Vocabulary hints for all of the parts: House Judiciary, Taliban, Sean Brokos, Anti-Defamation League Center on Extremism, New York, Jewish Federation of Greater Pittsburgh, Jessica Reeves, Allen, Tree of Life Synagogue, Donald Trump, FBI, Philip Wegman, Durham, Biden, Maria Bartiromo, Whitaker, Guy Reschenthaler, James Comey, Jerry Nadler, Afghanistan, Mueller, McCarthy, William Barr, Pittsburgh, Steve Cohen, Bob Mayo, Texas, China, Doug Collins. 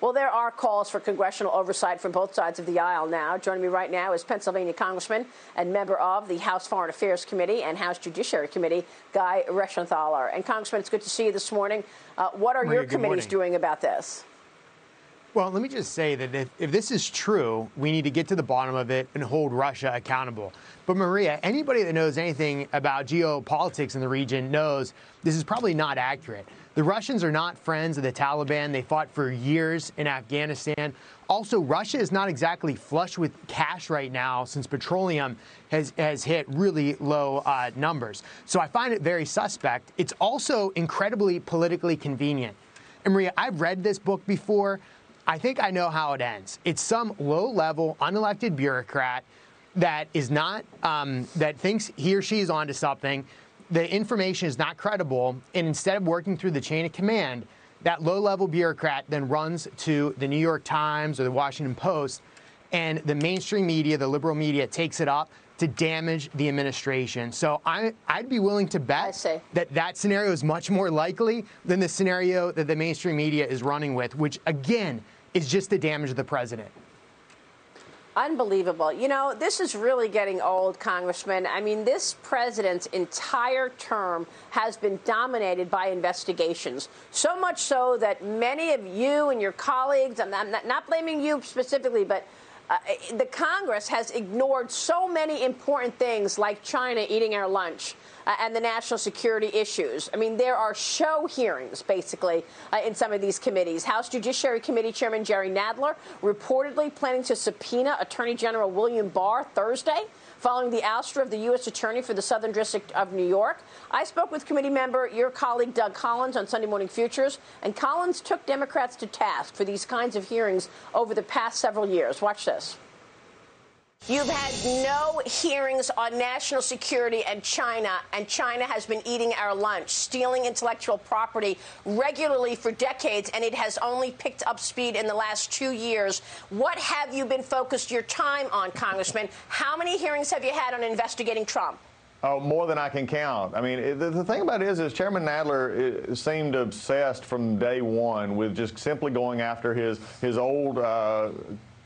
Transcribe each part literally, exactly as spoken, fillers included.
Well, there are calls for congressional oversight from both sides of the aisle now. Joining me right now is Pennsylvania Congressman and member of the House Foreign Affairs Committee and House Judiciary Committee, Guy Reschenthaler. And, Congressman, it's good to see you this morning. Uh, what are Maria, your committees doing about this? Well, let me just say that if, if this is true, we need to get to the bottom of it and hold Russia accountable. But, Maria, anybody that knows anything about geopolitics in the region knows this is probably not accurate. The Russians are not friends of the Taliban. They fought for years in Afghanistan. Also, Russia is not exactly flush with cash right now since petroleum has, has hit really low uh, numbers. So I find it very suspect. It's also incredibly politically convenient. And, Maria, I've read this book before. I think I know how it ends. It's some low-level, unelected bureaucrat that is not um, that thinks he or she is onto something. The information is not credible, and instead of working through the chain of command, that low-level bureaucrat then runs to the New York Times or the Washington Post, and the mainstream media, the liberal media, takes it up to damage the administration. So I, I'd be willing to bet that that scenario is much more likely than the scenario that the mainstream media is running with, which, again, is just the damage of the president. Unbelievable. You know, this is really getting old, Congressman. I mean, this president's entire term has been dominated by investigations, so much so that many of you and your colleagues, I'm not, I'm not, not blaming you specifically, but uh, the Congress has ignored so many important things like China eating our lunch. Uh, and the national security issues. I mean, there are show hearings, basically, uh, in some of these committees. House Judiciary Committee Chairman Jerry Nadler reportedly planning to subpoena Attorney General William Barr Thursday following the ouster of the U S Attorney for the Southern District of New York. I spoke with committee member, your colleague, Doug Collins, on Sunday Morning Futures, and Collins took Democrats to task for these kinds of hearings over the past several years. Watch this. You've had no hearings on national security and China, and China has been eating our lunch, stealing intellectual property regularly for decades, and it has only picked up speed in the last two years. What have you been focused your time on, Congressman? How many hearings have you had on investigating Trump? Oh, more than I can count. I mean, it, the, the thing about it is, is Chairman Nadler it, seemed obsessed from day one with just simply going after his, his old uh,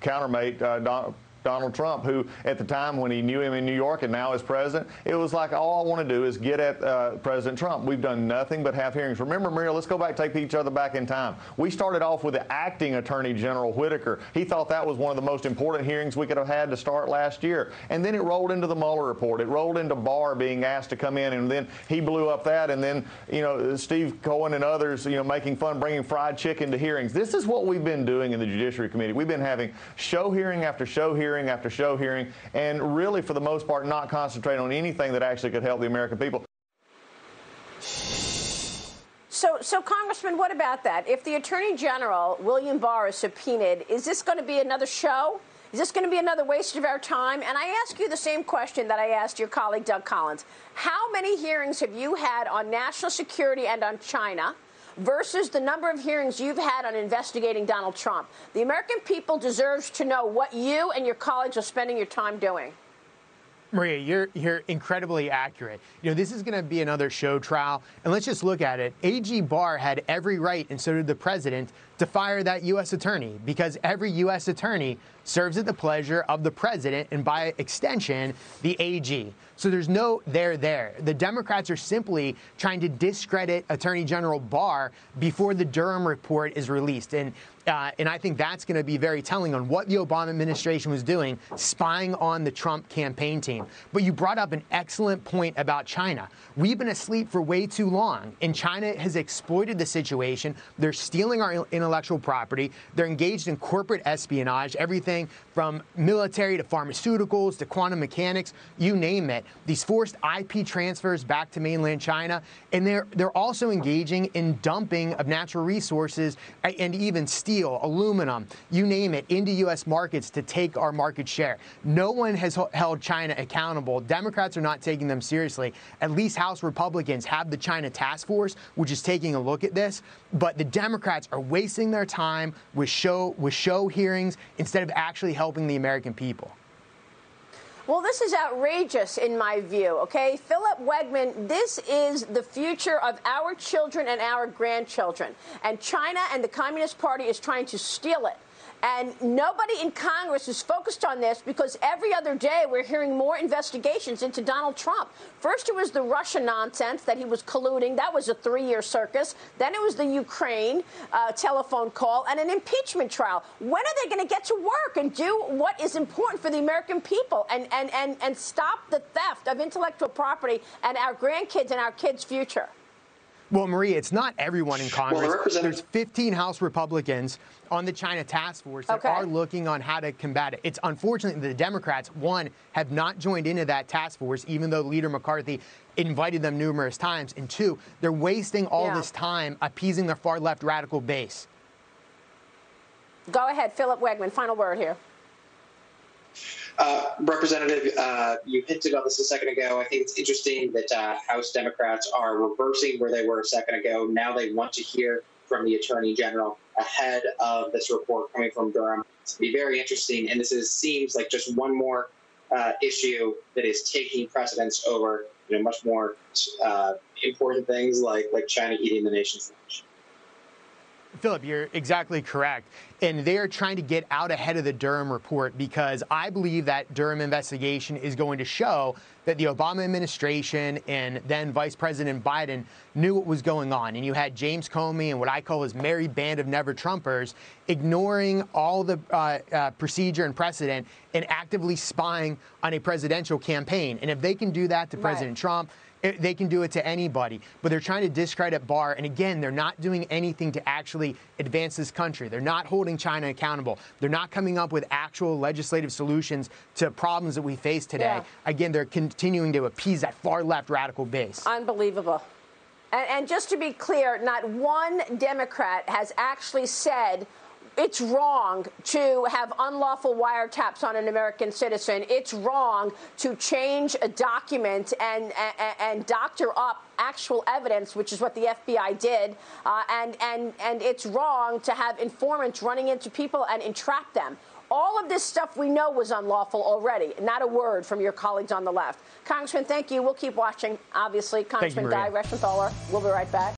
countermate, uh, Donald Donald Trump, who at the time when he knew him in New York and now is president, it was like, all I want to do is get at uh, President Trump. We've done nothing but have hearings. Remember, Maria, let's go back, take each other back in time. We started off with the acting Attorney General Whitaker. He thought that was one of the most important hearings we could have had to start last year. And then it rolled into the Mueller report. It rolled into Barr being asked to come in, and then he blew up that. And then, you know, Steve Cohen and others, you know, making fun, bringing fried chicken to hearings. This is what we've been doing in the Judiciary Committee. We've been having show hearing after show hearing. Hearing after show hearing, and really, for the most part, not concentrate on anything that actually could help the American people. So, so, Congressman, what about that? If the Attorney General, William Barr, is subpoenaed, is this going to be another show? Is this going to be another waste of our time? And I ask you the same question that I asked your colleague, Doug Collins. How many hearings have you had on national security and on China versus the number of hearings you've had on investigating Donald Trump? The American people deserves to know what you and your colleagues are spending your time doing. Maria, you're, you're incredibly accurate. You know, this is going to be another show trial. And let's just look at it. A G Barr had every right, and so did the president, to fire that U S attorney, because every U S attorney serves at the pleasure of the president and, by extension, the A G. So there's no there there. The Democrats are simply trying to discredit Attorney General Barr before the Durham report is released. And, uh, and I think that's going to be very telling on what the Obama administration was doing, spying on the Trump campaign team. But you brought up an excellent point about China. We've been asleep for way too long, and China has exploited the situation. They're stealing our intellectual property. They're engaged in corporate espionage, everything from military to pharmaceuticals to quantum mechanics, you name it. These forced I P transfers back to mainland China, and they're they're also engaging in dumping of natural resources and even steel, aluminum, you name it, into U S markets to take our market share. No one has held China accountable. Democrats are not taking them seriously. At least House Republicans have the China Task Force, which is taking a look at this. But the Democrats are wasting their time with show with show hearings instead of actually helping the American people. Well, this is outrageous in my view, okay? Philip Wegman, this is the future of our children and our grandchildren. And China and the Communist Party is trying to steal it. And nobody in Congress is focused on this because every other day we're hearing more investigations into Donald Trump. First, it was the Russia nonsense that he was colluding. That was a three-year circus. Then it was the Ukraine uh, telephone call and an impeachment trial. When are they going to get to work and do what is important for the American people and, and, and, and stop the theft of intellectual property and our grandkids and our kids' future? Well, Marie, it's not everyone in Congress. Well, there's fifteen House Republicans on the China task force that okay. are looking on how to combat it. It's unfortunate that the Democrats, one, have not joined into that task force, even though Leader McCarthy invited them numerous times. And two, they're wasting all yeah. this time appeasing their far left radical base. Go ahead, Philip Wegman. Final word here. Uh, Representative, uh, you hinted on this a second ago. I think it's interesting that uh, House Democrats are reversing where they were a second ago. Now they want to hear from the Attorney General ahead of this report coming from Durham. It's going to be very interesting, and this is, seems like just one more uh, issue that is taking precedence over you know, much more uh, important things like, like China eating the nation's lunch. Philip, you're exactly correct. And they're trying to get out ahead of the Durham report because I believe that Durham investigation is going to show that the Obama administration and then Vice President Biden knew what was going on. And you had James Comey and what I call his merry band of never Trumpers ignoring all the uh, uh, procedure and precedent and actively spying on a presidential campaign. And if they can do that to right. President Trump, they can do it to anybody, but they're trying to discredit Barr. And again, they're not doing anything to actually advance this country. They're not holding China accountable. They're not coming up with actual legislative solutions to problems that we face today. Yeah. Again, they're continuing to appease that far left radical base. Unbelievable. And, and just to be clear, not one Democrat has actually said it's wrong to have unlawful wiretaps on an American citizen. It's wrong to change a document and, and, and doctor up actual evidence, which is what the F B I did. Uh, and, and, and it's wrong to have informants running into people and entrap them. All of this stuff we know was unlawful already. Not a word from your colleagues on the left. Congressman, thank you. We'll keep watching, obviously. Congressman Guy Reschenthaler. We'll be right back.